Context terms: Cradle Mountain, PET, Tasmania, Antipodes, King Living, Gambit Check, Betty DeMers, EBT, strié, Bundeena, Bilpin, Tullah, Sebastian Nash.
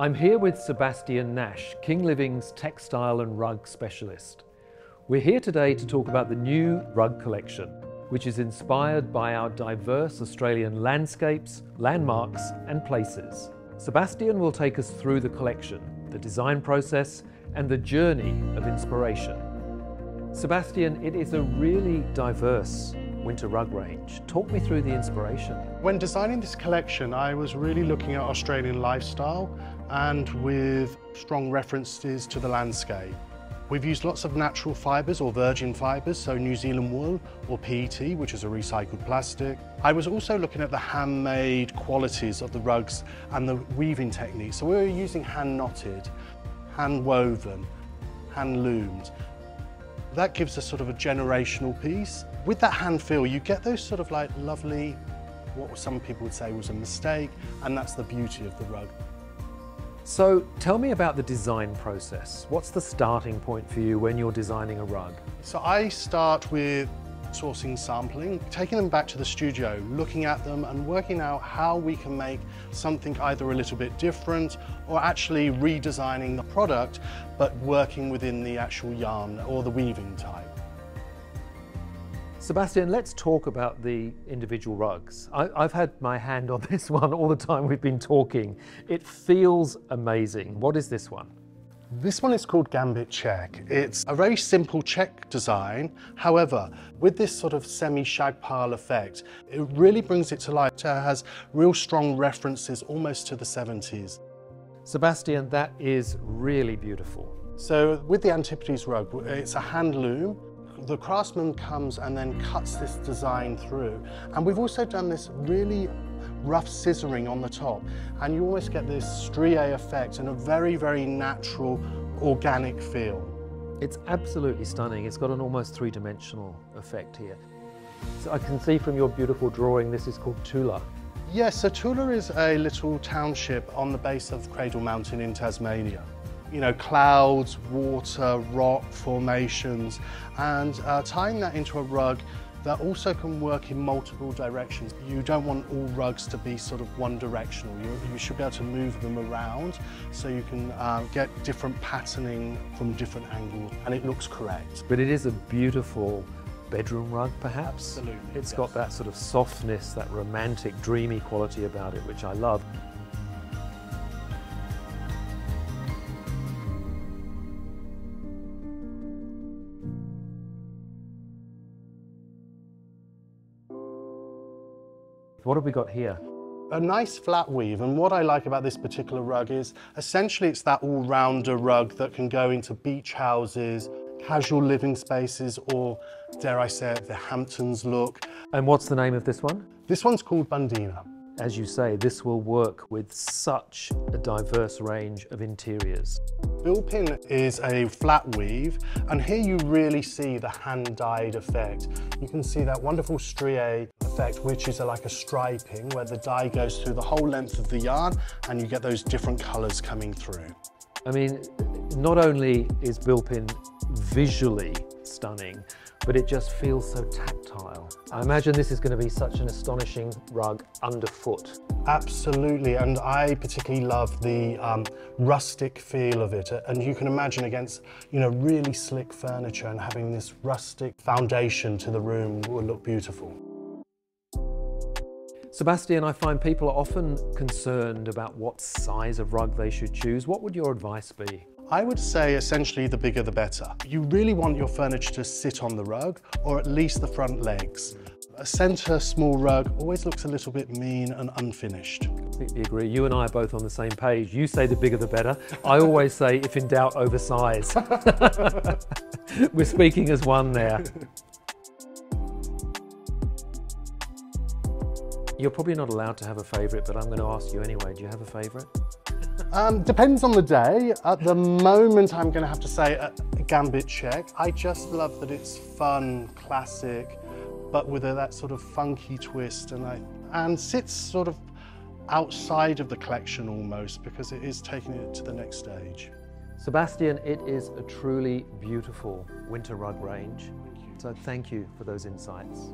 I'm here with Sebastian Nash, King Living's textile and rug specialist. We're here today to talk about the new rug collection, which is inspired by our diverse Australian landscapes, landmarks and places. Sebastian will take us through the collection, the design process and the journey of inspiration. Sebastian, it is a really diverse winter rug range. Talk me through the inspiration. When designing this collection, I was really looking at Australian lifestyle and with strong references to the landscape. We've used lots of natural fibres or virgin fibres, so New Zealand wool or PET, which is a recycled plastic. I was also looking at the handmade qualities of the rugs and the weaving techniques. So we were using hand knotted, hand woven, hand loomed. That gives us sort of a generational piece. With that hand feel, you get those sort of like lovely, what some people would say was a mistake, and that's the beauty of the rug. So tell me about the design process. What's the starting point for you when you're designing a rug? So I start with sourcing sampling, taking them back to the studio, looking at them and working out how we can make something either a little bit different or actually redesigning the product, but working within the actual yarn or the weaving type. Sebastian, let's talk about the individual rugs. I've had my hand on this one all the time we've been talking. It feels amazing. What is this one? This one is called Gambit Check. It's a very simple check design. However, with this sort of semi-shag pile effect, it really brings it to life. It has real strong references almost to the 70s. Sebastian, that is really beautiful. So with the Antipodes rug, it's a hand loom. The craftsman comes and then cuts this design through. And we've also done this really rough scissoring on the top. And you always get this strié effect and a very, very natural, organic feel. It's absolutely stunning. It's got an almost three-dimensional effect here. So I can see from your beautiful drawing, this is called Tullah. Yes, so Tullah is a little township on the base of Cradle Mountain in Tasmania. You know, clouds, water, rock formations, and tying that into a rug that also can work in multiple directions. You don't want all rugs to be sort of one directional. You should be able to move them around so you can get different patterning from different angles, and it looks correct. But it is a beautiful bedroom rug, perhaps? Absolutely. It's got that sort of softness, that romantic, dreamy quality about it, which I love. What have we got here? A nice flat weave, and what I like about this particular rug is essentially it's that all-rounder rug that can go into beach houses, casual living spaces, or dare I say it, the Hamptons look. And what's the name of this one? This one's called Bundeena. As you say, this will work with such a diverse range of interiors. Bilpin is a flat weave, and here you really see the hand-dyed effect. You can see that wonderful strié effect, which is like a striping where the dye goes through the whole length of the yarn and you get those different colours coming through. I mean, not only is Bilpin visually stunning, but it just feels so tactile. I imagine this is going to be such an astonishing rug underfoot. Absolutely, and I particularly love the rustic feel of it. And you can imagine against, you know, really slick furniture, and having this rustic foundation to the room will look beautiful. Sebastian, I find people are often concerned about what size of rug they should choose. What would your advice be? I would say essentially the bigger the better. You really want your furniture to sit on the rug, or at least the front legs. A centre small rug always looks a little bit mean and unfinished. I completely agree. You and I are both on the same page. You say the bigger the better. I always say, if in doubt, oversize. We're speaking as one there. You're probably not allowed to have a favourite, but I'm going to ask you anyway. Do you have a favourite? Depends on the day. At the moment, I'm going to have to say a Gambit Check. I just love that it's fun, classic, but with that sort of funky twist, and sits sort of outside of the collection almost, because it is taking it to the next stage. Sebastian, it is a truly beautiful winter rug range. Thank you. So thank you for those insights.